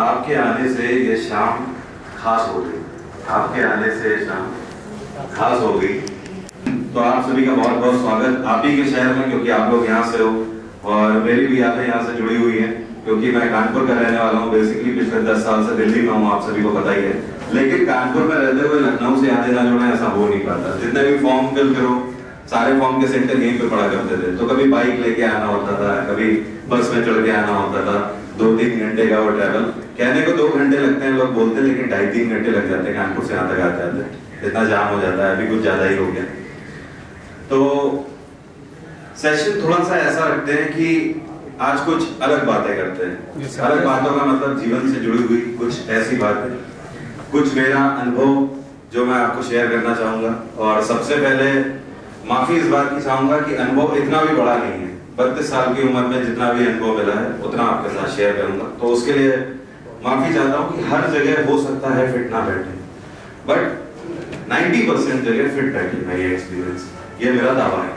आपके आने से ये शाम खास हो गई, आपके आने से शाम खास हो गई। तो आप सभी का बहुत बहुत स्वागत आप ही के शहर में, क्योंकि आप लोग यहाँ से हो और मेरी भी यादें यहाँ से जुड़ी हुई हैं, क्योंकि मैं कानपुर का रहने वाला हूँ। बेसिकली पिछले 10 साल से दिल्ली में हूँ, आप सभी को पता ही है। लेकिन कानपुर में रहते हुए लखनऊ से यादें ना जुड़ना, ऐसा हो नहीं पाता। जितने भी फॉर्म फिल करो, सारे फॉर्म के सेंटर यहीं पे पड़ा करते थे। तो कभी बाइक लेके आना होता था, कभी बस में चढ़ के आना होता था। 2-3 घंटे का वो ट्रैवल, कहने को 2 घंटे लगते हैं लोग बोलते, लेकिन 2.5-3 घंटे लग जाते हैं कानपुर से यहाँ तक आते आते। इतना जाम हो जाता है, अभी कुछ ज्यादा ही हो गया। तो सेशन थोड़ा सा ऐसा रखते हैं कि आज कुछ अलग बातें करते हैं। अलग बातों का मतलब जीवन से जुड़ी हुई कुछ ऐसी बातें, कुछ मेरा अनुभव जो मैं आपको शेयर करना चाहूंगा। और सबसे पहले माफी इस बात की चाहूंगा कि अनुभव इतना भी बड़ा नहीं है। 32 साल की उम्र में जितना भी अनुभव मिला है उतना आपके साथ शेयर करूंगा, तो उसके लिए माफी चाहता हूँ कि हर जगह हो सकता है फिट ना बैठे, बट 90% जगह फिट बैठी है। ये एक्सपीरियंस, ये मेरा दावा है।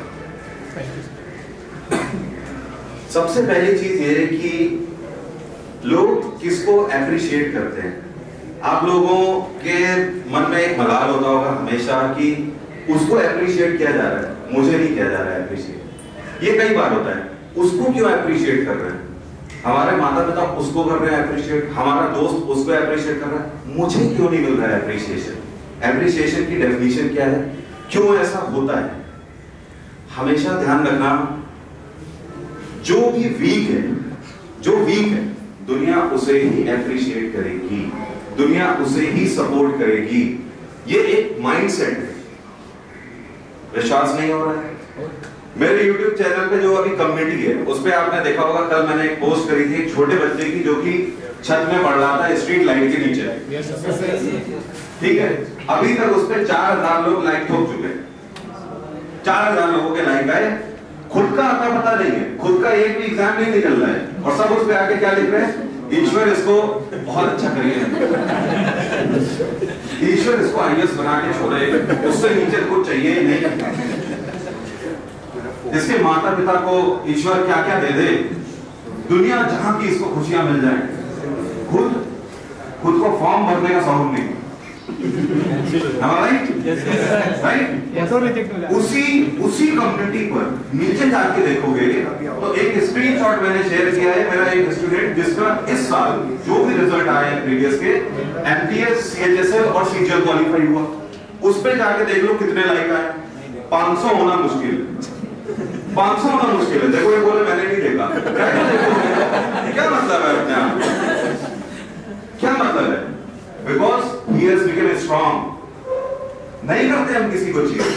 सबसे पहली चीज ये है कि लोग किसको एप्रिशिएट करते हैं। आप लोगों के मन में एक मलाल होता होगा हमेशा कि उसको एप्रिशिएट किया जा रहा है, मुझे नहीं किया जा रहा है एप्रिशिएट। ये कई बार होता है, उसको क्यों एप्रिशिएट कर रहे हैं। हमारे माता पिता उसको कर रहे हैं एप्रिशिएट, हमारा दोस्त उसको एप्रिशिएट कर रहा है, मुझे क्यों नहीं मिल रहा है एप्रिशिएशन। एप्रिशिएशन की डेफिनेशन क्या है, क्यों ऐसा होता है। हमेशा ध्यान रखना, जो भी वीक है, जो वीक है दुनिया उसे ही एप्रिशिएट करेगी, दुनिया उसे ही सपोर्ट करेगी। ये एक माइंडसेट है। विश्वास नहीं हो रहा है, मेरे YouTube चैनल पे जो अभी कम्युनिटी है उस पर आपने देखा होगा, कल मैंने एक पोस्ट करी थी एक छोटे बच्चे की जो कि छत में पढ़ रहा था स्ट्रीट लाइट के नीचे, ठीक है। अभी तक उस पर 4000 लोग लाइक ठोक चुके हैं। 4000 लोगों के लाइक आए, खुद का आता पता नहीं है, खुद का एक भी एग्जाम नहीं निकल रहा है, और सब उस पे आके क्या लिख रहे हैं, ईश्वर इसको बहुत अच्छा करिए, ईश्वर इसको आईएएस बना के छोड़े, उससे नीचे कुछ चाहिए नहीं। इसके माता पिता को ईश्वर क्या क्या दे दे, दुनिया जहां की इसको खुशियां मिल जाए, खुद को फॉर्म भरने का शौक नहीं। उसी कम्युनिटी पर नीचे जाके देखोगे तो एक स्क्रीनशॉट मैंने शेयर किया है, मेरा एक स्टूडेंट जिसका इस साल जो भी रिजल्ट आए हैं प्रीवियस के, एमटीएस, सीएचएसएल और सीजीएल क्वालिफाई हुआ, उस पे जाके देख लो कितने लाइक आए। 500 होना मुश्किल है, 500 होना मुश्किल है। देखो ये बोले मैंने नहीं देखा, क्या मतलब है अपने आप, क्या मतलब है। Because he has become strong. नहीं करते हम किसी को चीज,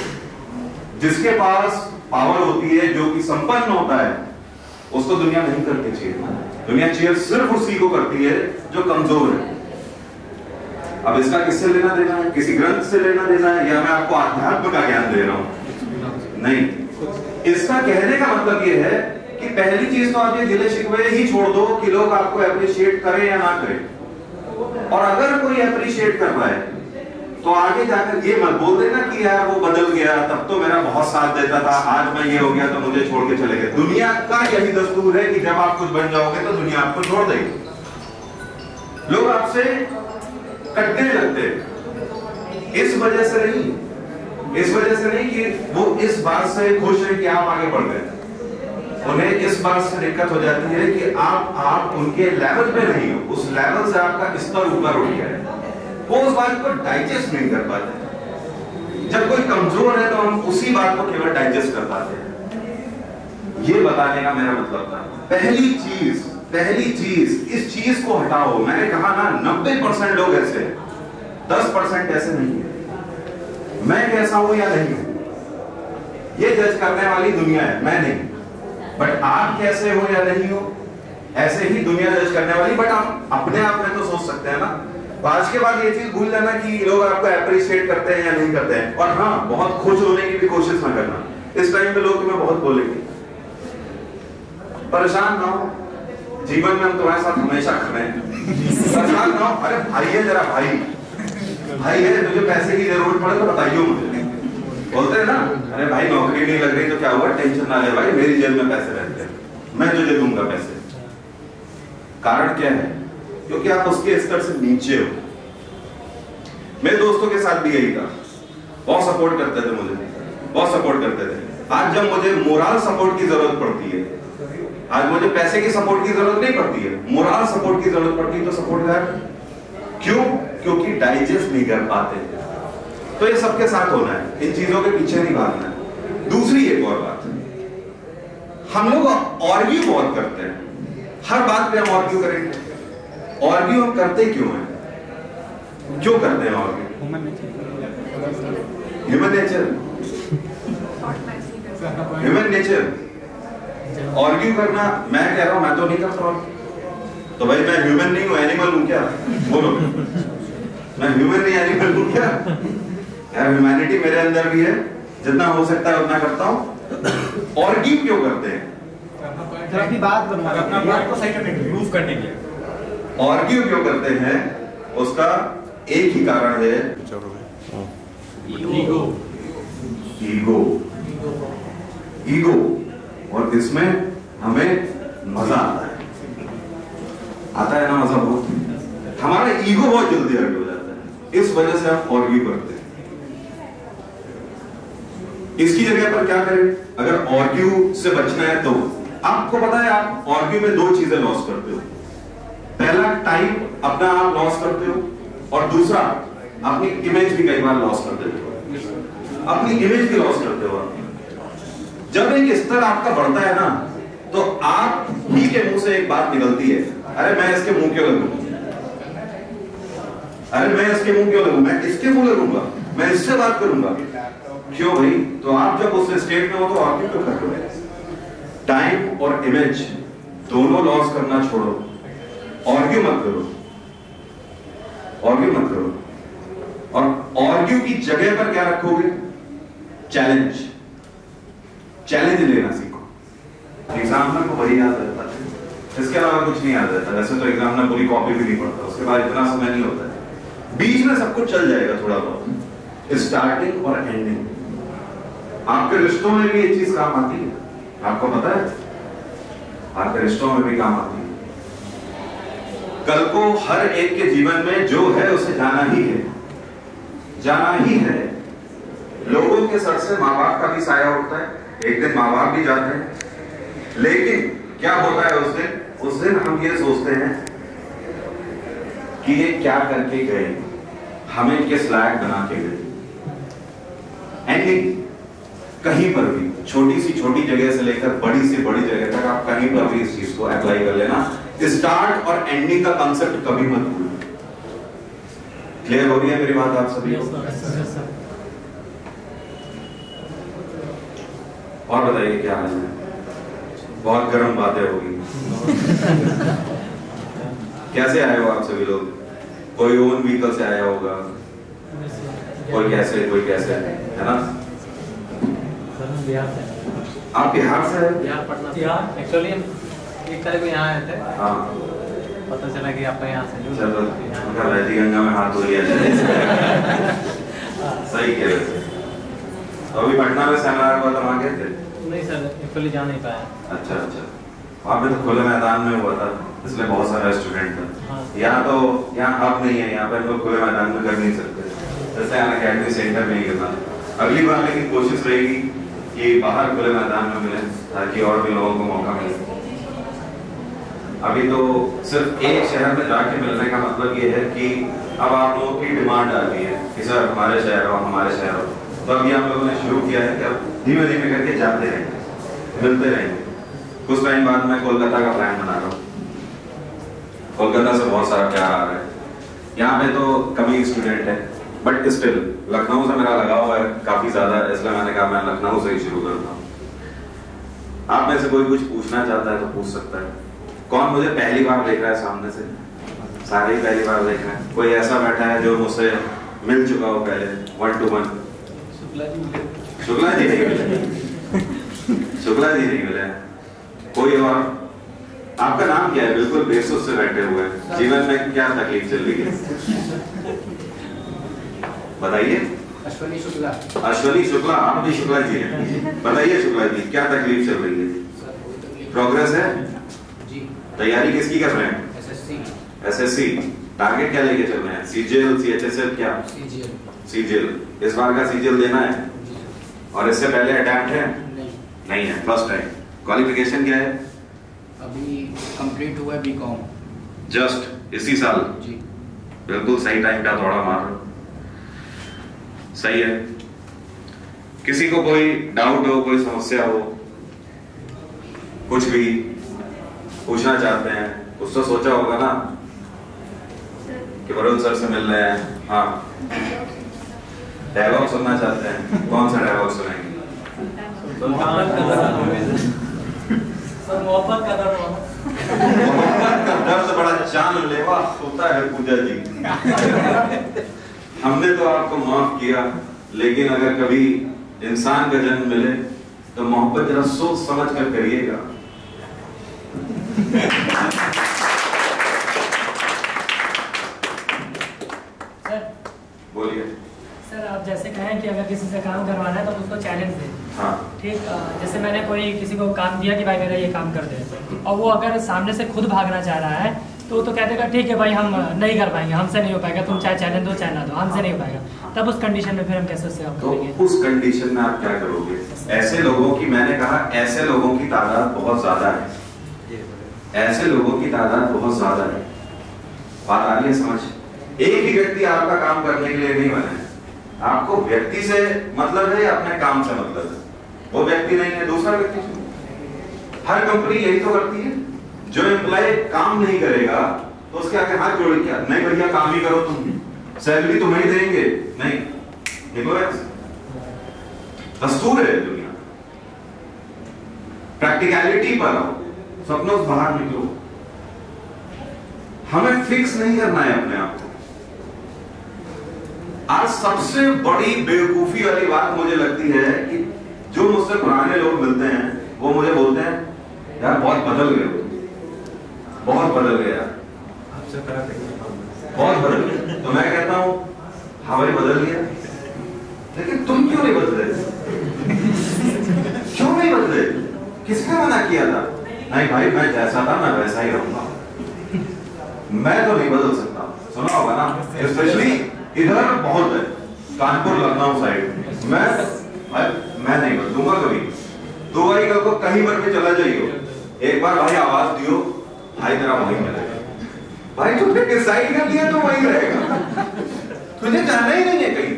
जिसके पास पावर होती है, जो कि संपन्न होता है, उसको दुनिया नहीं करती चाहिए। दुनिया चीयर सिर्फ उसी को करती है जो कमजोर है। अब इसका किससे लेना देना है, किसी ग्रंथ से लेना देना है, या मैं आपको आध्यात्म का ज्ञान दे रहा हूं, नहीं। इसका कहने का मतलब यह है कि पहली चीज तो आप ये गिले शिकवे ही छोड़ दो कि लोग आपको अप्रिशिएट करें या ना करें। और अगर कोई अप्रिशिएट कर पाए तो आगे जाकर ये मत बोल देना कि यार वो बदल गया, तब तो मेरा बहुत साथ देता था, आज मैं ये हो गया तो मुझे छोड़ के चले गए। दुनिया का यही दस्तूर है कि जब आप कुछ बन जाओगे तो दुनिया आपको छोड़ देगी। लोग आपसे कटने लगते इस वजह से नहीं, इस वजह से नहीं कि वो इस बात से खुश है कि आप आगे बढ़ गए। उन्हें इस बात से दिक्कत हो जाती है कि आप उनके लेवल पे नहीं हो, उस लेवल से आपका स्तर ऊपर उठ गया है। वो उस बात को डाइजेस्ट नहीं कर पाते। जब कोई कमजोर है तो हम उसी बात को केवल डाइजेस्ट कर पाते हैं। ये बताने का मेरा मतलब था, पहली चीज इस चीज को हटाओ। मैंने कहा ना 90% लोग ऐसे हैं, 10% ऐसे नहीं है। मैं कैसा हूं या नहीं हूं ये जज करने वाली दुनिया है, मैं नहीं। बट आप कैसे हो या नहीं हो ऐसे ही दुनिया जज करने वाली। बट आप अपने आप में तो सोच सकते हैं ना। आज के बाद ये चीज भूल जाना कि लोग आपको अप्रिशिएट करते हैं या नहीं करते हैं। और हाँ, बहुत खुश होने की भी कोशिश ना करना। इस टाइम पे लोग तुम्हें बहुत बोलेंगे, परेशान ना हो। जीवन में हम तुम्हारे साथ हमेशा खड़े हैं, परेशान ना हो। अरे भाई है, जरा भाई है, तुझे पैसे की जरूरत पड़े तो बताइयो मुझे, बोलते हैं ना। अरे भाई नौकरी नहीं लग रही तो क्या हुआ, टेंशन ना ले भाई, मेरी जेब में पैसे रहते हैं, मैं तुझे दूंगा पैसे। कारण क्या है, क्योंकि आप उसके स्तर से नीचे हो। मेरे दोस्तों के साथ भी यही था, बहुत सपोर्ट करते थे मुझे, बहुत सपोर्ट करते थे। आज जब मुझे मोरल सपोर्ट की जरूरत पड़ती है, आज मुझे पैसे की सपोर्ट की जरूरत नहीं पड़ती है, मोरल सपोर्ट की जरूरत पड़ती है तो सपोर्ट गायब। क्यों? क्योंकि डाइजेस्ट नहीं कर पाते। तो ये सबके साथ होना है, इन चीजों के पीछे नहीं भागना है। दूसरी एक और बात, हम लोग ऑर्ग्यू बहुत करते हैं, हर बात पे हम ऑर्ग्यू करेंगे। ऑर्ग्यू हम करते क्यों हैं, क्यों करते हैं argue? Human nature, human nature. Argue करना, मैं कह रहा हूं मैं तो नहीं करता, तो भाई मैं ह्यूमन नहीं हूं, एनिमल हूं क्या? बोलो, मैं ह्यूमन नहीं एनिमल हूं क्या? ह्यूमैनिटी मेरे अंदर भी है, जितना हो सकता है उतना करता हूं। ऑर्ग्यू क्यों करते हैं? अपनी बात को सही करने के लिए, प्रूफ करने के लिए। ऑर्ग्यू क्यों करते हैं, उसका एक ही कारण है, ईगो। Ego, ego. और इसमें हमें मजा आता है ना, मजा बहुत, हमारा ईगो बहुत जल्दी हर्ट हो जाता है, इस वजह से हम ऑर्ग्यू करते हैं। इसकी जगह पर क्या करें? अगर ऑर्ग्यू से बचना है तो आपको पता है आप ऑर्ग्यू में दो चीजें लॉस करते हो, पहला टाइम अपना आप लॉस करते हो और दूसरा अपनी इमेज भी कई बार लॉस कर देते हो, अपनी इमेज भी लॉस करते हो। जब एक स्तर आपका बढ़ता है ना, तो आप ही के मुंह से एक बात निकलती है, अरे मैं इसके मुंह क्यों लगूं, अरे मैं इसके मुंह क्यों लगूं, मैं इसके मुंह लगूंगा, मैं इससे बात करूंगा। क्यों भाई? तो आप जब उस स्टेट में हो तो आप क्यों कर रहे हो? टाइम और इमेज दोनों लॉस करना छोड़ो, ऑर्ग्यू मत करो, ऑर्ग्यू मत करो। और ऑर्ग्यू की जगह पर क्या रखोगे? चैलेंज, चैलेंज लेना सीखो। एग्जामिनर को वही याद रहता है, इसके अलावा कुछ नहीं याद रहता। वैसे तो एग्जामिनर पूरी कॉपी भी नहीं पढ़ता, उसके बाद इतना समय नहीं होता है, बीच में सब कुछ चल जाएगा थोड़ा बहुत। स्टार्टिंग और एंडिंग आपके रिश्तों में भी ये चीज काम आती है, आपको पता है आपके रिश्तों में भी काम आती है। कल को हर एक के जीवन में जो है उसे जाना ही है, जाना ही है। लोगों के सर से माँ बाप का भी साया होता है, एक दिन माँ बाप भी जाते हैं, लेकिन क्या होता है उस दिन? उस दिन हम ये सोचते हैं कि ये क्या करके गए, हमें किस लायक बना के गए। एंडिंग कहीं पर भी, छोटी सी छोटी जगह से लेकर बड़ी से बड़ी जगह तक, आप कहीं पर भी इस चीज को अप्लाई कर लेना। स्टार्ट और एंडिंग का कॉन्सेप्ट कभी मत भूलना। क्लियर हो रही है मेरी बात आप सभी? और बताइए क्या हाल है? बहुत गर्म बातें होगी। कैसे आए हो आप सभी लोग? कोई ओन व्हीकल से आया होगा, कोई कैसे, कोई कैसे, है ना? आप बिहार से हैं? बिहार, पटना। एक्चुअली एक तारीख को यहाँ आए थे, हाँ, पता चला कि आपका यहाँ से चलो जी, गंगा में हाथ धो लिया। सही कह रहे थे। अभी पटना में सेमिनार हुआ था, वहाँ गए थे? नहीं सर, एक्चुअली जा नहीं पाया। अच्छा अच्छा, वहाँ पे तो खुले मैदान में हुआ था, इसलिए बहुत सारे स्टूडेंट थे। हाँ। यहाँ तो, यहाँ अब नहीं है, यहाँ पर लोग खुले मैदान में कर नहीं सकते, जैसे यहाँ अकेडमी सेंटर में ही करना। अगली बार लेकिन कोशिश रहेगी कि बाहर खुले मैदान में मिले, ताकि और भी लोगों को मौका मिले। अभी तो सिर्फ एक शहर में जाके मिलने का मतलब ये है कि अब आप लोगों की डिमांड आ गई है कि सर हमारे शहर हो, हमारे शहर हो। तो अभी हम लोगों ने शुरू किया है कि अब धीमे धीमे करके जाते रहेंगे, मिलते रहेंगे। कुछ टाइम बाद मैं कोलकाता का प्लान बना रहा हूँ, कोलकाता से बहुत सारा प्यार आ रहा है। यहाँ पे तो कमी स्टूडेंट है, बट स्टिल लखनऊ से मेरा लगाव है काफ़ी ज़्यादा, इसलिए मैंने कहा मैं लखनऊ से ही शुरू करता हूँ। आप में से कोई कुछ पूछना चाहता है तो पूछ सकता है। कौन मुझे पहली बार देख रहा है सामने से? सारे ही पहली बार देख रहे हैं। कोई ऐसा बैठा है जो मुझसे मिल चुका हो पहले, 1-to-1? शुक्ला जी नहीं मिले, शुक्ला जी नहीं मिले। कोई और? आपका नाम क्या है? बिल्कुल बेसुध से बैठे हुए हैं, जीवन में क्या तकलीफ चल रही है बताइए। अश्वनी शुक्ला। अश्वनी शुक्ला, आप भी शुक्ला जी हैं। बताइए शुक्ला जी, क्या तकलीफ चल रही है? प्रोग्रेस है? तैयारी किसकी कर रहे हैं? एसएससी। एसएससी टारगेट क्या लेके चल रहे हैं? सीजीएल, सीएचएसएल, क्या सीजीएल। इस बार का सीजीएल देना है और इससे पहले अटैम्प्ट है नहीं है, फर्स्ट टाइम। क्वालिफिकेशन क्या है? अभी कंप्लीट हुआ है बीकॉम जस्ट इसी साल जी। बिल्कुल सही टाइम का दौड़ा मार रहा, सही है। किसी को कोई डाउट हो, कोई समस्या हो, कुछ भी पूछना चाहते हैं, उससे सोचा होगा ना कि वरुण सर से मिल रहे हैं, हाँ डायलॉग सुनना चाहते हैं, कौन सा डायलॉग सुनेंगे? सर मोहब्बत का दर्द, मोहब्बत का दर्द बड़ा जानलेवा होता है पूजा जी। हमने तो आपको माफ किया, लेकिन अगर कभी इंसान का जन्म मिले तो मोहब्बत जरा सोच समझ कर करिएगा। सर बोलिए। सर आप जैसे कहें कि अगर किसी से काम करवाना है तो उसको चैलेंज दें, हाँ ठीक। जैसे मैंने कोई किसी को काम दिया कि भाई मेरा ये काम कर दे, और वो अगर सामने से खुद भागना चाह रहा है तो कह देगा ठीक है भाई हम नहीं कर पाएंगे, हमसे नहीं हो पाएगा, तुम चाहे चैलेंज दो चाहे ना दो, हमसे नहीं हो पाएगा। तब उस कंडीशन में फिर हम कैसे उससे आप करेंगे? तो उस कंडीशन में आप क्या करोगे? ऐसे लोगों की, मैंने कहा ऐसे लोगों की तादाद बहुत ज्यादा है, ऐसे लोगों की तादाद बहुत ज्यादा है। बात आ रही है समझ? एक ही व्यक्ति आपका काम करने के लिए नहीं बना है। आपको व्यक्ति से मतलब है या अपने काम से मतलब है? वो व्यक्ति नहीं है, दूसरा व्यक्ति है। हर कंपनी यही तो करती है, जो एम्प्लॉय काम नहीं करेगा तो उसके आगे हाथ जोड़ के नहीं भैया काम ही करो, तुम सैलरी तुम्हें ही देंगे, नहीं देखो दस्तूर है दुनिया। प्रैक्टिकलिटी पर आओ, सपनों से बाहर निकलो। हमें फिक्स नहीं करना है अपने आप को। आज सबसे बड़ी बेवकूफी वाली बात मुझे लगती है कि जो मुझसे पुराने लोग मिलते हैं वो मुझे बोलते हैं यार बहुत बदल गए, बहुत बदल गया, बहुत बदल गया। तो मैं कहता हूं हाँ भाई बदल गया, लेकिन तुम क्यों नहीं बदले? क्यों नहीं बदले? किसने मना किया था? नहीं भाई मैं जैसा था मैं वैसा ही रहूंगा, मैं तो नहीं बदल सकता। सुना होगा ना, स्पेशली इधर बहुत है कानपुर लखनऊ साइड, मैं नहीं बदलूंगा कभी। तो भाई लोग कहीं पर भी चला जाइयो, एक बार भाई आवाज दियो, भाई तेरा वही मिलेगा। भाई तुमने डिसाइड कर दिया तो वही रहेगा, तुझे जाना ही नहीं है कहीं।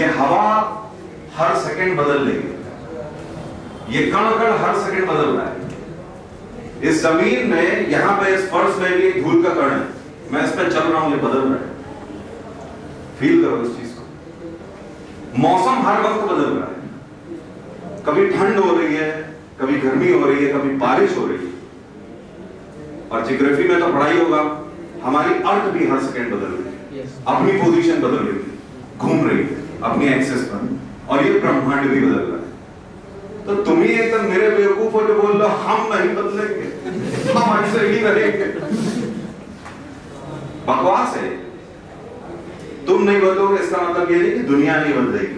ये हवा हर सेकेंड बदल रही है, ये कण कण हर सेकंड बदल रहा है। इस जमीन में यहाँ पे इस फर्श में भी धूल का कण है, मैं इस पर चल रहा हूं, ये बदल रहा है। फील करो इस चीज को। मौसम हर वक्त बदल रहा है, कभी ठंड हो रही है, कभी गर्मी हो रही है, कभी बारिश हो रही है। और जियोग्राफी में तो पढ़ाई होगा, हमारी अर्थ भी हर सेकंड बदल रही है, अपनी पोजीशन बदल रही है, घूम रही है अपनी एक्सेस पर, और ये ब्रह्मांड भी बदल रहा है। तो तुम ही एकदम मेरे बेवकूफ हो जो बोल रहे हो हम नहीं बदलेंगे, हम ऐसे ही रहेंगे। बकवास है। तुम नहीं बदलोगे इसका मतलब ये नहीं कि दुनिया नहीं बदलेगी,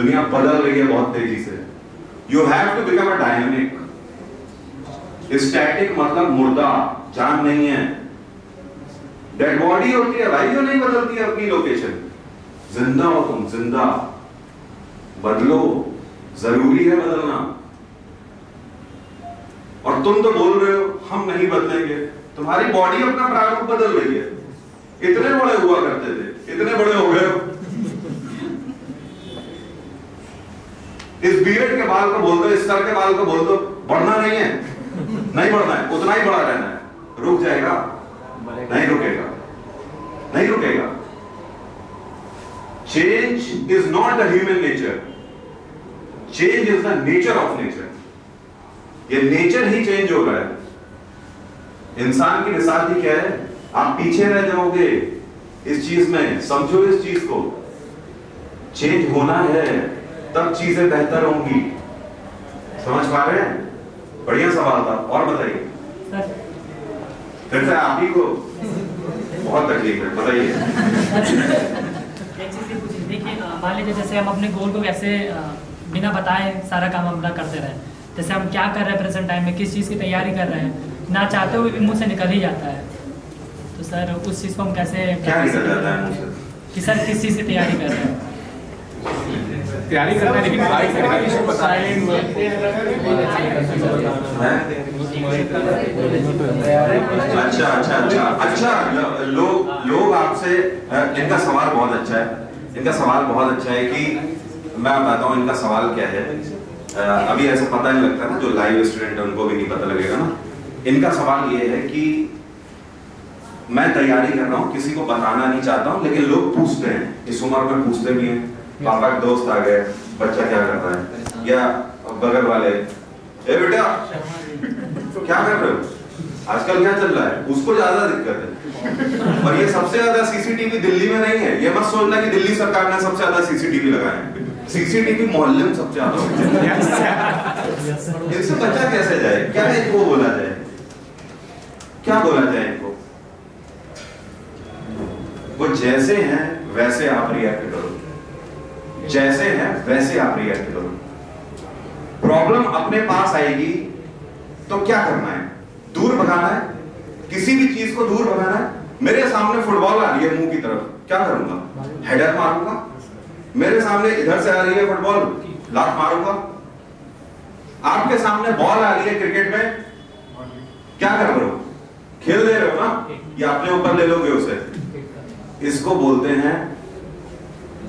दुनिया बदल रही है बहुत तेजी से। You have to become a dynamic. Static मतलब मुर्दा, जान नहीं है, डेड बॉडी होती है भाई, जो नहीं बदलती अपनी लोकेशन। जिंदा हो तुम, जिंदा बदलो, जरूरी है बदलना। और तुम तो बोल रहे हो हम नहीं बदलेंगे, तुम्हारी बॉडी अपना प्रारूप बदल रही है। इतने बड़े हुआ करते थे, इतने बड़े हो गए। इस बीएड के बाल को बोल दो, इस सर के बाल को बोल दो, बढ़ना नहीं है, नहीं बढ़ना है, उतना ही बड़ा रहना है। रुक जाएगा? नहीं रुकेगा, नहीं रुकेगा। Change is not the human nature, change is the nature of nature. ये नेचर ही चेंज हो रहा है। इंसान की मिसाल ही क्या है? आप पीछे रह जाओगे इस चीज में, समझो इस चीज को। चेंज होना है तब चीजें बेहतर होंगी। समझ पा रहे हैं? बढ़िया सवाल था। और बताइए फिर से, आप ही को बहुत तकलीफ है, बताइए। मान लीजिए जैसे हम अपने गोल को कैसे बिना बताए सारा काम हम करते रहे, जैसे हम क्या कर रहे हैं प्रेजेंट टाइम में, किस चीज़ की तैयारी कर रहे हैं, ना चाहते हुए भी मुँह से निकल ही जाता है। तो सर उस चीज़ को हम कैसे कि सर किस चीज़ की तैयारी कर रहे हैं? तैयारी करना लेकिन अच्छा अच्छा अच्छा अच्छा लोग आपसे इनका सवाल बहुत अच्छा है, इनका सवाल बहुत अच्छा है कि मैं बताता हूँ इनका सवाल क्या है। अभी ऐसा पता नहीं लगता ना, जो लाइव स्टूडेंट है उनको भी नहीं पता लगेगा ना। इनका सवाल ये है कि मैं तैयारी कर रहा हूँ, किसी को बताना नहीं चाहता हूँ, लेकिन लोग पूछते हैं, इस उम्र में पूछते भी हैं, पापा के दोस्त आ गए बच्चा क्या कर रहा है, या बगल वाले ए बेटा क्या कर रहे हो, आजकल क्या चल रहा है, उसको ज्यादा दिक्कत है। और ये सबसे ज्यादा सीसीटीवी दिल्ली में नहीं है, ये मत सोचना कि दिल्ली सरकार ने सबसे ज्यादा सीसीटीवी लगाए हैं, सीसीटीवी मोहल्ले में सबसे ज्यादा। इनसे बच्चा कैसे जाए, क्या इनको बोला जाए, क्या बोला जाए इनको? वो जैसे हैं वैसे आप रिएक्ट करो, जैसे है वैसे आप रिएक्ट करो। प्रॉब्लम अपने पास आएगी तो क्या करना है, दूर भगाना है, किसी भी चीज को दूर भगाना है। मेरे सामने फुटबॉल आ रही है मुंह की तरफ, क्या करूंगा, हेडर मारूंगा? मेरे सामने इधर से आ रही है फुटबॉल, लात मारूंगा? आपके सामने बॉल आ रही है क्रिकेट में, क्या कर रहे हो, खेल दे रहे हो ना, या अपने ऊपर ले लोगे उसे? इसको बोलते हैं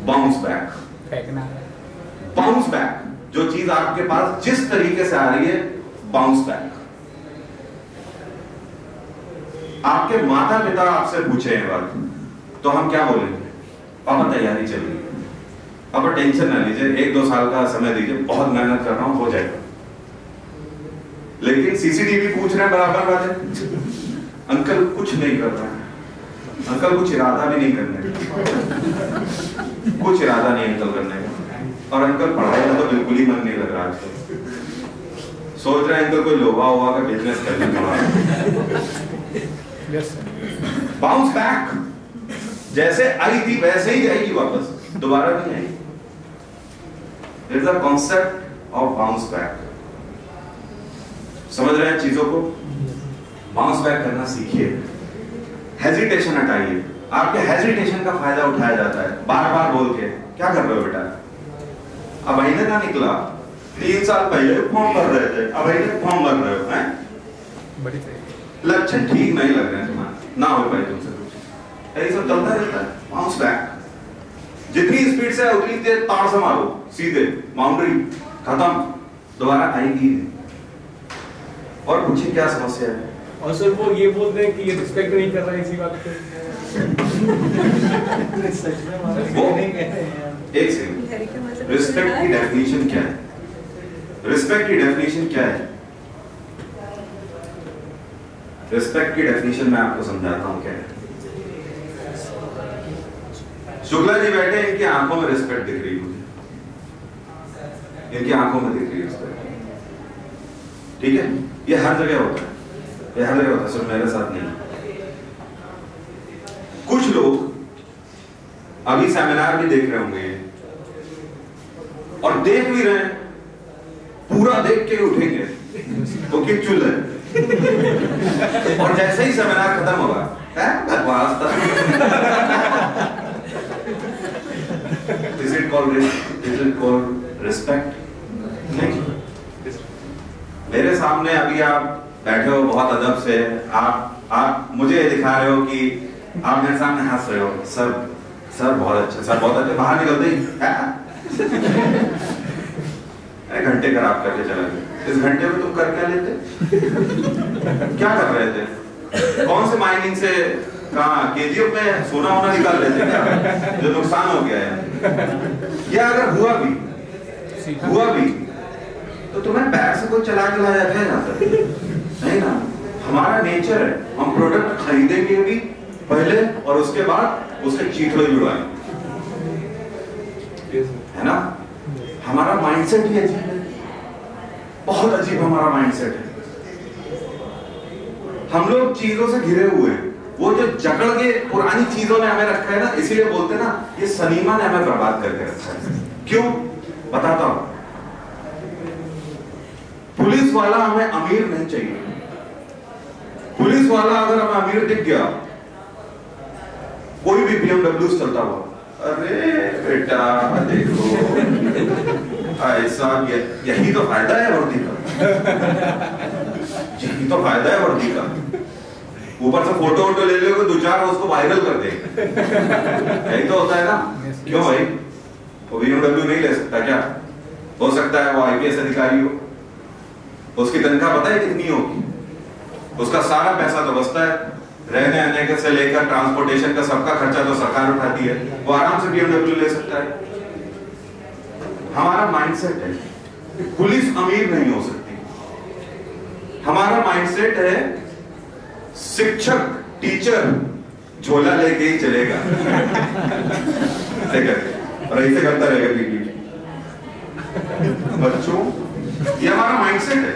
बाउंस बैक। बाउंस बैक, जो चीज आपके पास जिस तरीके से आ रही है बाउंस बैक। आपके माता पिता आपसे पूछे हैं बात, तो हम क्या बोलेंगे, पापा तैयारी चल रही है, पापा टेंशन ना लीजिए, 1-2 साल का समय दीजिए, बहुत मेहनत कर रहा हूं, हो जाएगा। लेकिन सीसीटीवी पूछ रहे हैं बराबर बात है, अंकल कुछ नहीं कर रहा है, अंकल कुछ इरादा भी नहीं करने कुछ इरादा नहीं अंकल करने का, और अंकल पढ़ाई का तो बिल्कुल ही मन नहीं लग रहा आजकल, सोच रहे हैं अंकल कोई लोहा हुआ का बिजनेस कर लेंगे। बाउंस बैक, जैसे आई थी वैसे ही जाएगी वापस, दोबारा नहीं आएगी। It's the concept of bounce back. समझ रहे हैं चीजों को? बाउंस बैक करना सीखिए, हेजिटेशन हटाइए। आपके हेजिटेशन का फायदा उठाया जाता है, बार बार बोल के क्या कर रहे हो बेटा, अब महीने का निकला, 3 साल पहले फॉर्म भर रहे थे, अब महीने फॉर्म भर रहे हो हैं, लक्षण ठीक नहीं लग रहे हैं तुम्हारे, ना हो पाए तुमसे कुछ, ये सब चलता रहता है। बाउंस बैक, जितनी स्पीड से उतनी तेज ताड़ से मारो, सीधे बाउंड्री खत्म, दोबारा आएगी। और पूछिए क्या समस्या है। और सर वो ये बोल रहे हैं कि ये रिस्पेक्ट नहीं कर रहा है इसी बात पे। वो एक सेकंड, रिस्पेक्ट की डेफिनेशन क्या है, रिस्पेक्ट की डेफिनेशन क्या है, रिस्पेक्ट की डेफिनेशन मैं आपको समझाता हूँ क्या है। शुक्ला जी बैठे, इनकी आंखों में रिस्पेक्ट दिख रही मुझे, इनकी आंखों में दिख रही रिस्पेक्ट, ठीक है? ये हर जगह होता है, यह नहीं होता सिर्फ मेरे साथ नहीं। कुछ लोग अभी सेमिनार भी देख रहे होंगे और देख भी रहे हैं, पूरा देख के उठेंगे तो कि चुल है, और जैसे ही सेमिनार खत्म होगा बकवास था, इज इट कॉल्ड रिस्पेक्ट? नहीं। मेरे सामने अभी आप बैठे हो बहुत अदब से, आप मुझे दिखा रहे हो कि आप मेरे सामने हंस रहे हो, सर सर बहुत अच्छे, सर बहुत अच्छे, बाहर निकलते ही अरे घंटे खराब करके चला गया, इस घंटे में तुम कर क्या लेते, क्या कर रहे थे, कौन से माइनिंग से कहाँ केजीएफ में सोना होना निकाल रहे थे जो नुकसान हो गया है, या अगर हुआ भी तो तुम्हें बैग से कोई चला जाता है ना, नहीं ना। हमारा नेचर है, हम प्रोडक्ट खरीदेंगे भी पहले और उसके बाद उसके चीथड़े जुड़ाएंगे, है ना। हमारा माइंडसेट ही अजीब है, बहुत अजीब हमारा माइंडसेट है। हम लोग चीजों से घिरे हुए हैं, वो जो जकड़ के पुरानी चीजों ने हमें रखा है ना, इसीलिए बोलते हैं ना ये सनीमा ने हमें बर्बाद करके रखा है। क्यों बताता हूं, पुलिस वाला हमें अमीर नहीं चाहिए, पुलिस वाला अगर हम अमीर दिख गया, कोई भी BMW चलता हुआ, अरे बेटा देखो ऐसा, यही तो फायदा है वर्दी का, यही तो फायदा है वर्दी का। ऊपर से फोटो वोटो ले लेंगे, दो चार उसको वायरल कर देंगे, यही तो होता है ना। क्यों भाई वो BMW नहीं ले सकता क्या? हो सकता है वो IPS अधिकारी हो, उसकी तनख्वाह पता है कितनी होगी, उसका सारा पैसा तो बचता है, रहने आने से लेकर ट्रांसपोर्टेशन का सबका खर्चा तो सरकार उठाती है, वो आराम से BMW ले सकता है। हमारा माइंडसेट है पुलिस अमीर नहीं हो सकती, हमारा माइंडसेट है शिक्षक टीचर झोला लेके ही चलेगा और ऐसे करता रहेगा बच्चों, ये हमारा माइंडसेट है।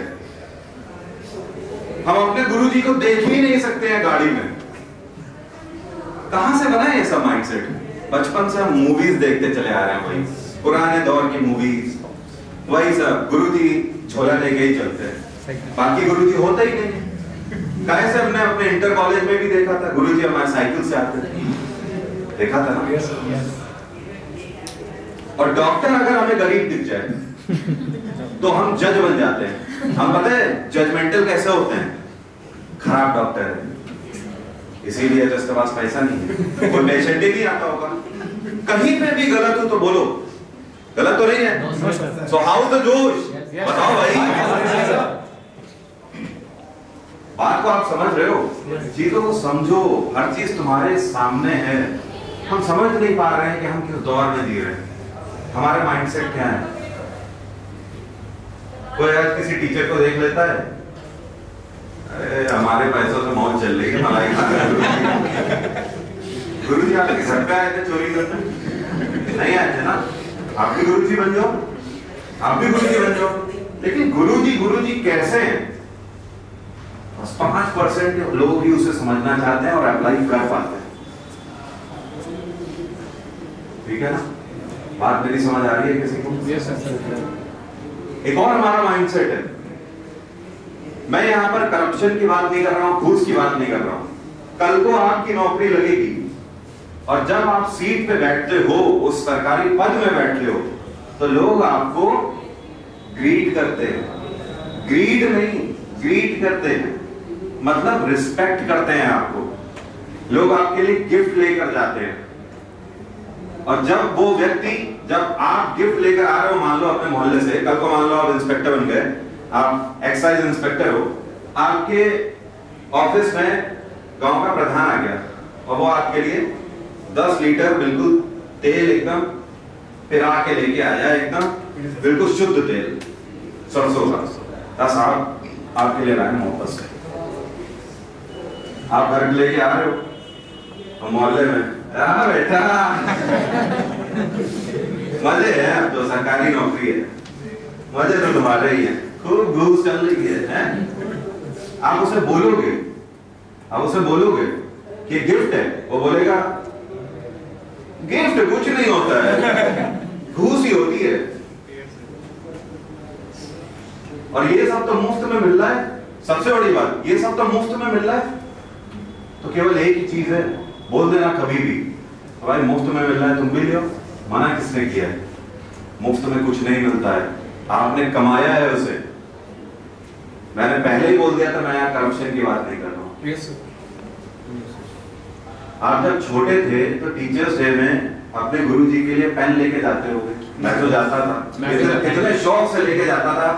हम अपने गुरुजी को देख ही नहीं सकते हैं गाड़ी में, कहां से बना है ऐसा माइंडसेट? बचपन से हम मूवीज देखते चले आ रहे हैं, वही पुराने दौर की मूवीज, वही सब गुरुजी झोला लेके ही चलते हैं, बाकी गुरुजी होता ही नहीं। कैसे हमने अपने इंटर कॉलेज में भी देखा था, गुरुजी हमारे साइकिल से आते थे, देखा था ना। और डॉक्टर अगर हमें गरीब दिख जाए तो हम जज बन जाते हैं। हम पता है जजमेंटल कैसे होते हैं, खराब डॉक्टर है, इसीलिए तो इसके पास पैसा नहीं है, कोई पेशेंट ही नहीं आता होगा। कहीं पे भी गलत हो तो बोलो, गलत तो नहीं है, सो हाउ द जोश, बताओ भाई, बात को आप समझ रहे हो, चीजों को समझो, हर चीज तुम्हारे सामने है। हम समझ नहीं पा रहे हैं कि हम किस दौर में जी रहे हैं, हमारा माइंडसेट क्या है। कोई आज किसी टीचर को देख लेता है, अरे हमारे पैसों से मौज चल रही है, मलाई खा रहे गुरु जी आपके घर पे आए थे चोरी करने, नहीं आए थे ना, आप भी गुरु जी बन जाओ, आप भी गुरु जी बन जाओ। लेकिन गुरु जी कैसे है, 5% लोग ही उसे समझना चाहते हैं और अप्लाई कर पाते हैं, ठीक है ना? बात मेरी समझ आ रही है किसी को? Yes, sir. एक और हमारा माइंडसेट है, मैं यहां पर करप्शन की बात नहीं कर रहा हूं, घूस की बात नहीं कर रहा हूं। कल को आपकी नौकरी लगेगी और जब आप सीट पे बैठते हो, उस सरकारी पद में बैठते हो, तो लोग आपको ग्रीड करते हैं, ग्रीड नहीं ग्रीड करते हैं, मतलब रिस्पेक्ट करते हैं आपको। लोग आपके लिए गिफ्ट लेकर जाते हैं, और जब वो व्यक्ति, जब आप गिफ्ट लेकर आ रहे हो, मान लो अपने मोहल्ले से, कल को मान लो आप इंस्पेक्टर बन गए, आप एक्साइज इंस्पेक्टर हो, आपके ऑफिस में गांव का प्रधान आ गया और वो आपके लिए 10 लीटर बिल्कुल तेल एकदम पिरा के लेके आया, एकदम बिल्कुल शुद्ध तेल, सरसों का, आपके लिए लाए वापस। आप घर लेके आ रहे हो मोहल्ले में, बेटा मजे है, अब तो सरकारी नौकरी है, मजे तो तुम्हारे ही है, खूब घूस चल रही है। आप उसे बोलोगे, कि गिफ्ट है, वो बोलेगा गिफ्ट कुछ नहीं होता है, घूस ही होती है, और ये सब तो मुफ्त में मिल रहा है। सबसे बड़ी बात, ये सब तो मुफ्त में मिल रहा है, तो केवल एक ही चीज है, बोल देना कभी भी, भाई मुफ्त में मिल रहा है तुम भी ले, मना किसने किया है? मुफ्त में कुछ नहीं मिलता है, आपने कमाया है उसे। मैंने पहले ही बोल दिया था, मैं यहाँ करप्शन की बात नहीं कर रहा हूँ। आप जब छोटे थे तो टीचर्स डे में अपने गुरुजी के लिए पेन लेके जाते हो, मैं तो जाता था, इतने शौक से लेके जाता था,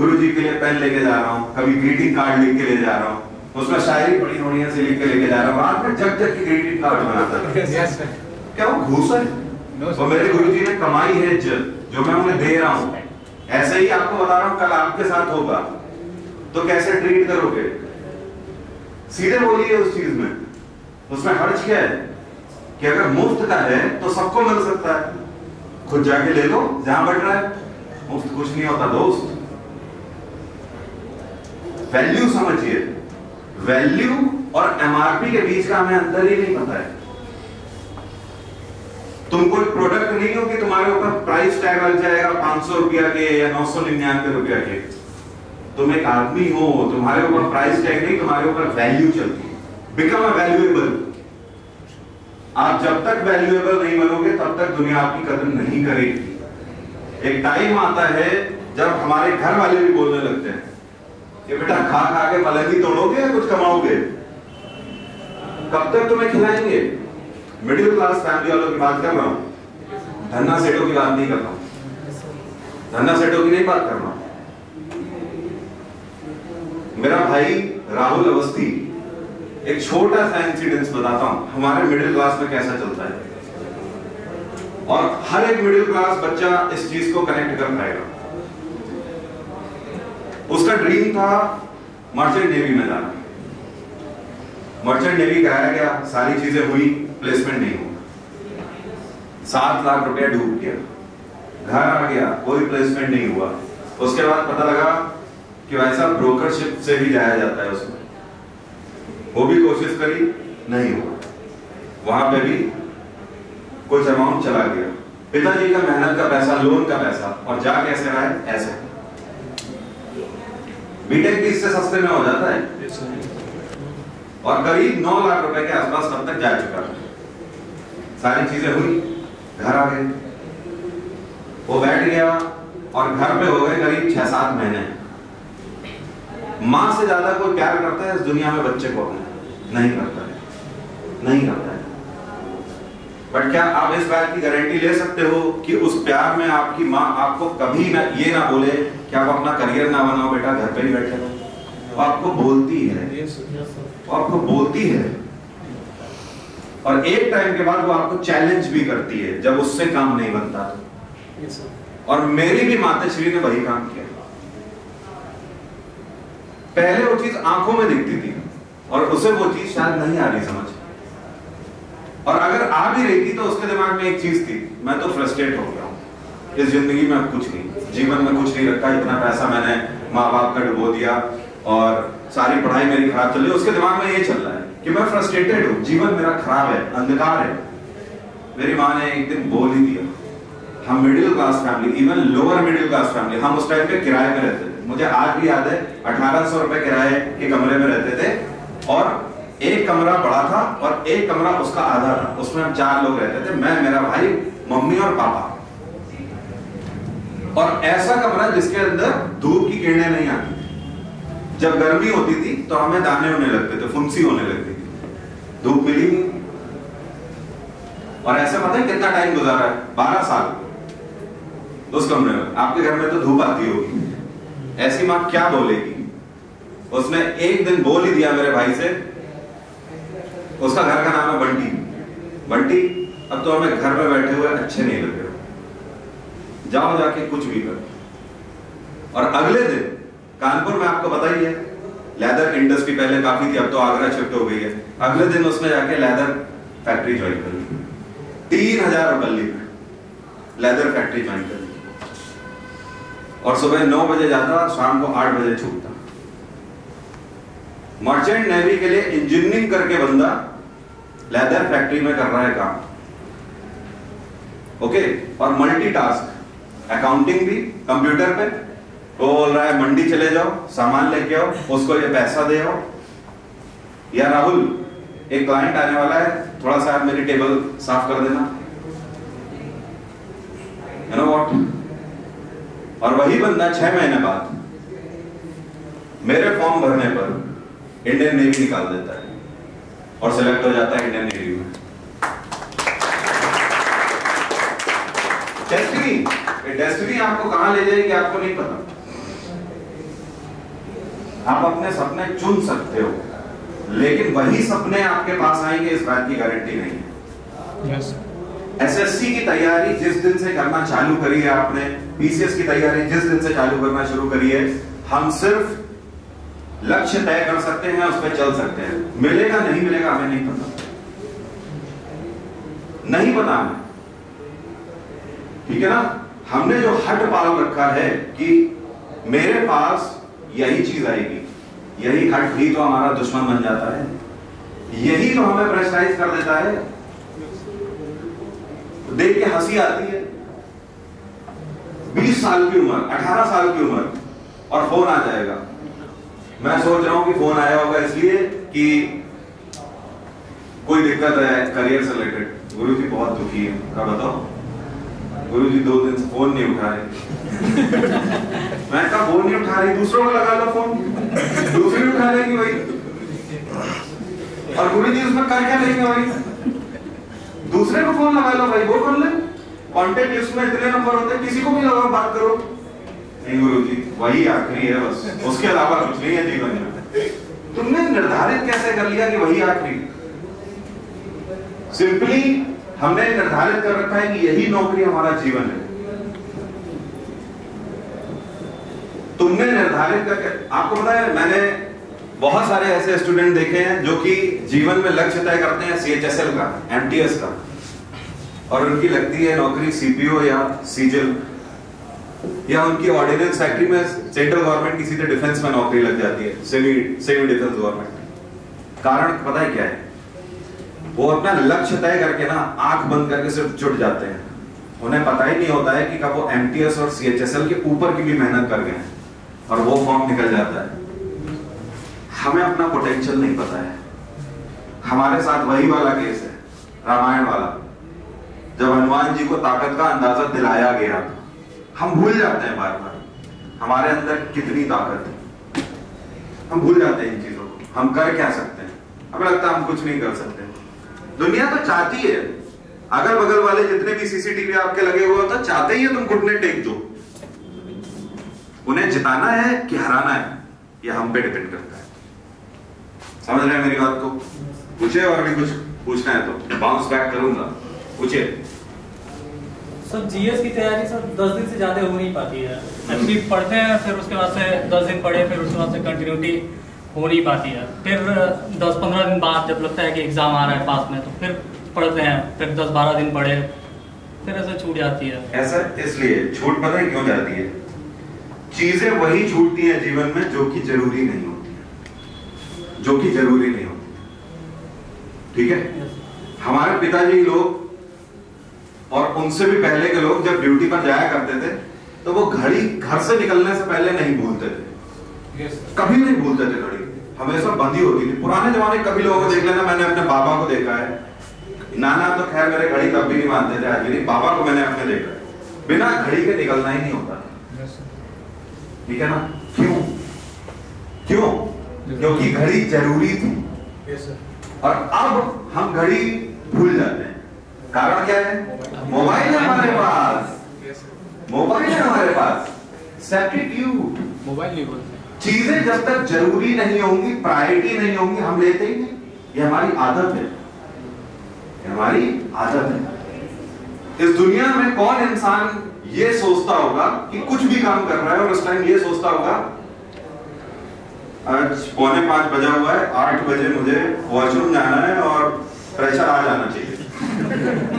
गुरुजी के लिए पेन लेके जा रहा हूँ, कभी ग्रीटिंग कार्ड लिख के ले जा रहा हूँ, उसमें शायरी बड़ी होनी है से लिख के लेके जा रहा हूँ। बाद में जग जग की ग्रीटिंग कार्ड बनाता था। Yes, sir. क्या वो घूस है? No, sir. वो मेरे गुरुजी ने कमाई है जो मैं उन्हें दे रहा हूँ। ऐसे ही आपको बता रहा हूँ, कल आपके साथ होगा तो कैसे ट्रीट करोगे? सीधे बोलिए उस चीज में, उसमें हर्ज क्या है कि अगर मुफ्त का है तो सबको मिल सकता है, खुद जाके ले लो जहां बढ़ रहा है, मुफ्त कुछ नहीं होता दोस्त। वैल्यू समझिए, वैल्यू और MRP के बीच का हमें अंतर ही नहीं पता है। तुम कोई प्रोडक्ट नहीं हो कि तुम्हारे ऊपर प्राइस टैग लग जाएगा 500 रुपया के या 999 रुपया के, तुम एक आदमी हो, तुम्हारे ऊपर प्राइस टैग नहीं, तुम्हारे ऊपर वैल्यू चलती है। Become a valuable. आप जब तक वैल्यूएबल नहीं बनोगे तब तक दुनिया आपकी कदर नहीं करेगी। एक टाइम आता है जब हमारे घर वाले भी बोलने लगते हैं कि बेटा खा खा के पलंग ही तोड़ोगे या कुछ कमाओगे? कब तक तुम्हें खिलाएंगे? मिडिल क्लास फैमिली वालों की बात कर रहा हूँ, धन्ना सेठों की बात नहीं कर रहा हूँ, धन्ना सेठों की नहीं बात कर रहा हूँ। मेरा भाई राहुल अवस्थी, एक छोटा सा इंसिडेंस बताता हूं हमारे मिडिल क्लास में कैसा चलता है, और हर एक मिडिल क्लास बच्चा इस चीज को कनेक्ट कर पाएगा। उसका ड्रीम था मर्चेंट नेवी में जाना। मर्चेंट नेवी कराया गया, सारी चीजें हुई, प्लेसमेंट नहीं हुआ, 7 लाख रुपया डूब गया, घर आ गया, कोई प्लेसमेंट नहीं हुआ। उसके बाद पता लगा कि वैसा ब्रोकरशिप से भी जाया जाता है, उसमें वो भी कोशिश करी, नहीं हुआ, वहां पे भी कुछ अमाउंट चला गया। पिताजी का मेहनत का पैसा, लोन का पैसा, और जा कैसे रहा है ऐसे। बीटेक भी इससे सस्ते में हो जाता है, और करीब 9 लाख रुपए के आसपास तब तक जा चुका है। सारी चीजें हुई, घर आ गए, वो बैठ गया और घर पे हो गए करीब 6-7 महीने। माँ से ज्यादा कोई प्यार करता है इस दुनिया में बच्चे को? नहीं करता है, नहीं करता है। बट क्या आप इस बात की गारंटी ले सकते हो कि उस प्यार में आपकी माँ आपको कभी ना ये ना बोले कि आप अपना करियर ना बनाओ बेटा, घर पे ही बैठे रहो? आपको बोलती है, आपको बोलती है, और एक टाइम के बाद वो आपको चैलेंज भी करती है जब उससे काम नहीं बनता तो। और मेरी भी माताश्री ने वही काम किया। पहले वो चीज आंखों में दिखती थी और उसे वो चीज शायद नहीं आ रही समझ, और अगर आ भी रही थी तो उसके दिमाग में एक चीज थी, मैं तो फ्रस्ट्रेट हो गया हूं इस जिंदगी में, कुछ नहीं, जीवन में कुछ नहीं रखा, इतना पैसा मैंने माँ बाप का डुबो दिया और सारी पढ़ाई मेरी खराब चल रही। उसके दिमाग में ये चल रहा है कि मैं फ्रस्ट्रेटेड हूँ, जीवन मेरा खराब है, अंधकार है। मेरी माँ ने एक दिन बोल ही दिया। हम middle class family, even lower middle class family, हम उस टाइम पे किराए में रहते थे। मुझे आज भी याद है 1800 रुपए किराए के कमरे में रहते थे, और एक कमरा बड़ा था और एक कमरा उसका आधा था। उसमें हम 4 लोग रहते थे, मैं, मेरा भाई, मम्मी और पापा। और ऐसा कमरा जिसके अंदर धूप की किरणें नहीं आती थी। जब गर्मी होती थी तो हमें दाने होने लगते थे, फुंसी होने लगती थी, धूप मिली नहीं। और ऐसे पता है कितना टाइम गुजारा है? 12 साल उस कमरे में। आपके घर में तो धूप आती होगी, ऐसी माँ क्या बोलेगी? उसने एक दिन बोल ही दिया मेरे भाई से। उसका घर का नाम है बंटी। बंटी, अब तो हमें घर में बैठे हुए अच्छे नहीं लग रहे, जाओ जाके कुछ भी करो। और अगले दिन कानपुर में, आपको पता ही है, लेदर इंडस्ट्री पहले काफी थी, अब तो आगरा शिफ्ट हो गई है। अगले दिन उसने जाके लेदर फैक्ट्री ज्वाइन कर ली। 3000 रुपये में लेदर फैक्ट्री ज्वाइन कर ली, और सुबह 9 बजे जाता, शाम को 8 बजे छूटता। मर्चेंट नेवी के लिए इंजीनियरिंग करके बंदा लेदर फैक्ट्री में कर रहा है काम। ओके, और मल्टीटास्क, अकाउंटिंग भी कंप्यूटर पे। वो बोल रहा है मंडी चले जाओ, सामान लेके आओ, उसको ये पैसा दे आओ, या राहुल एक क्लाइंट आने वाला है, थोड़ा सा आप मेरी टेबल साफ कर देना, you know what? और वही बंदा 6 महीने बाद मेरे फॉर्म भरने पर इंडियन नेवी निकाल देता है और सिलेक्ट हो जाता है इंडियन नेवी में। डेस्टिनी, डेस्टिनी आपको कहां ले जाएगी आपको नहीं पता। आप अपने सपने चुन सकते हो, लेकिन वही सपने आपके पास आएंगे इस बात की गारंटी नहीं है। yes. SSC की तैयारी जिस दिन से करना चालू करी है आपने, PCS की तैयारी जिस दिन से चालू करना शुरू करी है, हम सिर्फ लक्ष्य तय कर सकते हैं, उस पर चल सकते हैं। मिलेगा नहीं मिलेगा हमें नहीं पता, नहीं पता हमें, ठीक है ना। हमने जो हट पाल रखा है कि मेरे पास यही चीज आएगी, यही हट ही तो हमारा दुश्मन बन जाता है, यही तो हमें प्रेशराइज कर देता है। देख के हंसी आती है, 20 साल की उम्र, 18 साल की उम्र, और फोन आ जाएगा। मैं सोच रहा हूँ कि फोन आया होगा इसलिए कि कोई दिक्कत है करियर से रिलेटेड। गुरु जी बहुत दुखी है, क्या बताओ, गुरु जी 2 दिन से फोन नहीं उठा रहे। मैं कहा फोन नहीं उठा रही, दूसरों को लगा लो फोन, दूसरी उठा लेगी भाई। और गुरु जी उसमें कर क्या लेंगे भाई, दूसरे को फोन लगा लो भाई, वो कर ले। कॉन्टेक्ट लिस्ट में इतने नंबर होते हैं, किसी को भी लगाओ बात करो। नहीं गुरु जी वही आखिरी है बस, उसके अलावा कुछ नहीं है जीवन में। तुमने निर्धारित कैसे कर लिया कि वही आखिरी? सिंपली हमने निर्धारित कर रखा है कि यही नौकरी हमारा जीवन है। तुमने निर्धारित करके, आपको पता है मैंने बहुत सारे ऐसे स्टूडेंट देखे हैं जो कि जीवन में लक्ष्य तय करते हैं CHSL का, MTS का, और उनकी लगती है नौकरी CPO या CGL, या उनकी ऑर्डिनेंस फैक्ट्री में सेंट्रल गवर्नमेंट की सीधे डिफेंस में नौकरी लग जाती है, सेमी डिफेंस गवर्नमेंट। कारण पता है क्या है, वो अपना लक्ष्य तय करके ना आंख बंद करके सिर्फ जुट जाते हैं। उन्हें पता ही नहीं होता है कि कब वो MTS और CHSL के ऊपर की भी मेहनत कर गए और वो फॉर्म निकल जाता है। हमें अपना पोटेंशियल नहीं पता है। हमारे साथ वही वाला केस है, रामायण वाला, जब हनुमान जी को ताकत का अंदाजा दिलाया गया। हम भूल जाते हैं बार बार हमारे अंदर कितनी ताकत है, हम भूल जाते हैं इन चीजों को। हम कर क्या सकते हैं, हमें लगता है हम कुछ नहीं कर सकते। दुनिया तो चाहती है, अगल बगल वाले जितने भी CCTV आपके लगे हुए होते चाहते ही है तुम घुटने टेक दो। उन्हें जिताना है कि हराना है यह हम पे डिपेंड करता है। समझ रहे हैं मेरी बात को? पूछे और भी कुछ पूछना है तो बाउंस बैक करूंगा, पूछे। सर जीएस की तैयारी सर 10 दिन से ज्यादा हो नहीं पाती है। एक्चुअली पढ़ते हैं फिर उसके बाद से 10 दिन पढ़े, फिर उसके बाद से कंटिन्यूटी हो नहीं पाती है। फिर 10-15 दिन बाद जब लगता है कि एग्जाम आ रहा है पास में तो फिर पढ़ते हैं, फिर 10-12 दिन पढ़े, फिर ऐसे छूट जाती है। ऐसा इसलिए छूट पता है क्यों जाती है, चीजें वही छूटती है जीवन में जो कि जरूरी नहीं होती, जो कि जरूरी नहीं होती। ठीक है, हमारे पिताजी लोग और उनसे भी पहले के लोग जब ड्यूटी पर जाया करते थे तो वो घड़ी घर से निकलने से पहले नहीं भूलते थे। yes, कभी नहीं भूलते थे। घड़ी हमेशा बंधी होती थी। पुराने जमाने कभी लोगों को देख लेना, मैंने अपने बाबा को देखा है, नाना तो खैर मेरे घड़ी तब भी नहीं मानते थे, आज भी नहीं, बाबा को मैंने अपने देखा है, बिना घड़ी के निकलना ही नहीं होता। ठीक है ना? क्यों? क्यों? क्योंकि घड़ी जरूरी थी। yes, और अब हम घड़ी भूल जाते हैं। कारण क्या है, मोबाइल है हमारे पास, मोबाइल है हमारे पास, सब्स्टिट्यूट मोबाइल नहीं बोलते। चीजें जब तक जरूरी नहीं होंगी, प्रायोरिटी नहीं होंगी, हम लेते ही नहीं। ये हमारी आदत है, हमारी आदत है। इस दुनिया में कौन इंसान ये सोचता होगा कि कुछ भी काम कर रहा है और उस टाइम ये सोचता होगा आज 4:45 बजा हुआ है, 8 बजे मुझे वॉशरूम जाना है और प्रेशर आ जाना चाहिए।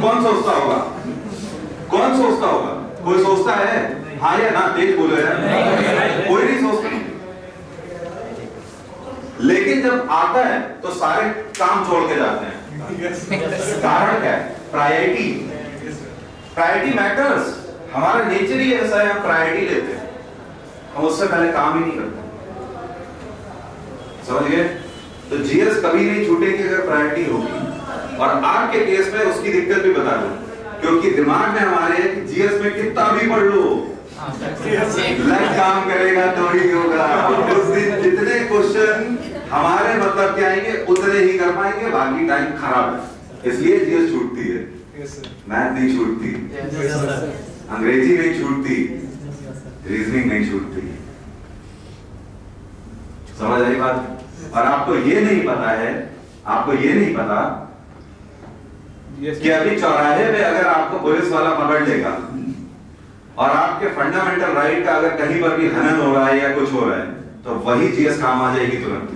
कौन सोचता होगा, कौन सोचता होगा? कोई सोचता है? हाँ या ना, तेज बोलो यार। कोई नहीं सोचता। लेकिन जब आता है तो सारे काम छोड़ के जाते हैं। कारण क्या है, प्रायोरिटी। प्रायोरिटी मैटर्स, हमारा नेचर ही ऐसा है, हम प्रायोरिटी लेते हैं, हम उससे पहले काम ही नहीं करते। समझिए तो जीएस कभी नहीं छूटेगी अगर प्रायोरिटी होगी। और आपके केस में उसकी दिक्कत भी बता दो, क्योंकि दिमाग में हमारे जीएस में कितना भी पढ़ लो लग काम करेगा तो ही होगा। उस दिन जितने क्वेश्चन हमारे मतलब के आएंगे उतने ही कर पाएंगे, बाकी टाइम खराब है। इसलिए जीएस छूटती है, मैथ नहीं छूटती, अंग्रेजी नहीं छूटती, रीजनिंग नहीं छूटती। समझ आई बात? और आपको ये नहीं पता है, आपको ये नहीं पता कि अभी चौराहे में अगर आपको पुलिस वाला पकड़ लेगा और आपके फंडामेंटल राइट का अगर कहीं पर भी हनन हो रहा है या कुछ हो रहा है तो वही जीएस काम आ जाएगी तुरंत।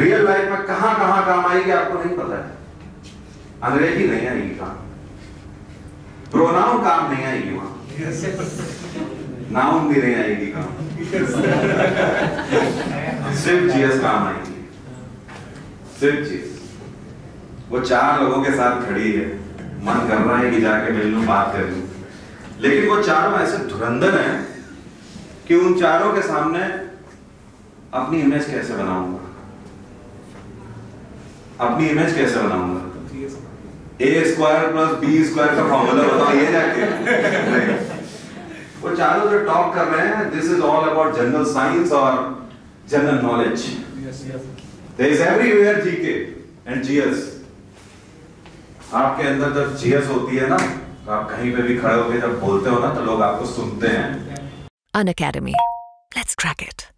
रियल लाइफ में कहां कहां काम आएगी आपको नहीं पता है। अंग्रेजी नहीं आएगी काम, प्रोनाउन काम नहीं आएगी वहां, नाउन भी नहीं आएगी काम, सिर्फ जीएस काम आएगी, सिर्फ जीएस। वो 4 लोगों के साथ खड़ी है, मन कर रहा है कि जाके मिल लूं, बात कर लूं, लेकिन वो 4 ऐसे धुरंधर हैं कि उन चारों के सामने अपनी इमेज कैसे बनाऊंगा, अपनी इमेज कैसे बनाऊंगा। A square plus B square का फॉर्मूला बताओ ये जाके। वो चारों जो टॉप कर रहे हैं, this is all about general science और general knowledge. There is everywhere GK and GS. आपके अंदर जब जीएस होती है ना, तो आप कहीं पे भी खड़े होकर जब बोलते हो ना, तो लोग आपको सुनते हैं। Unacademy, let's crack it.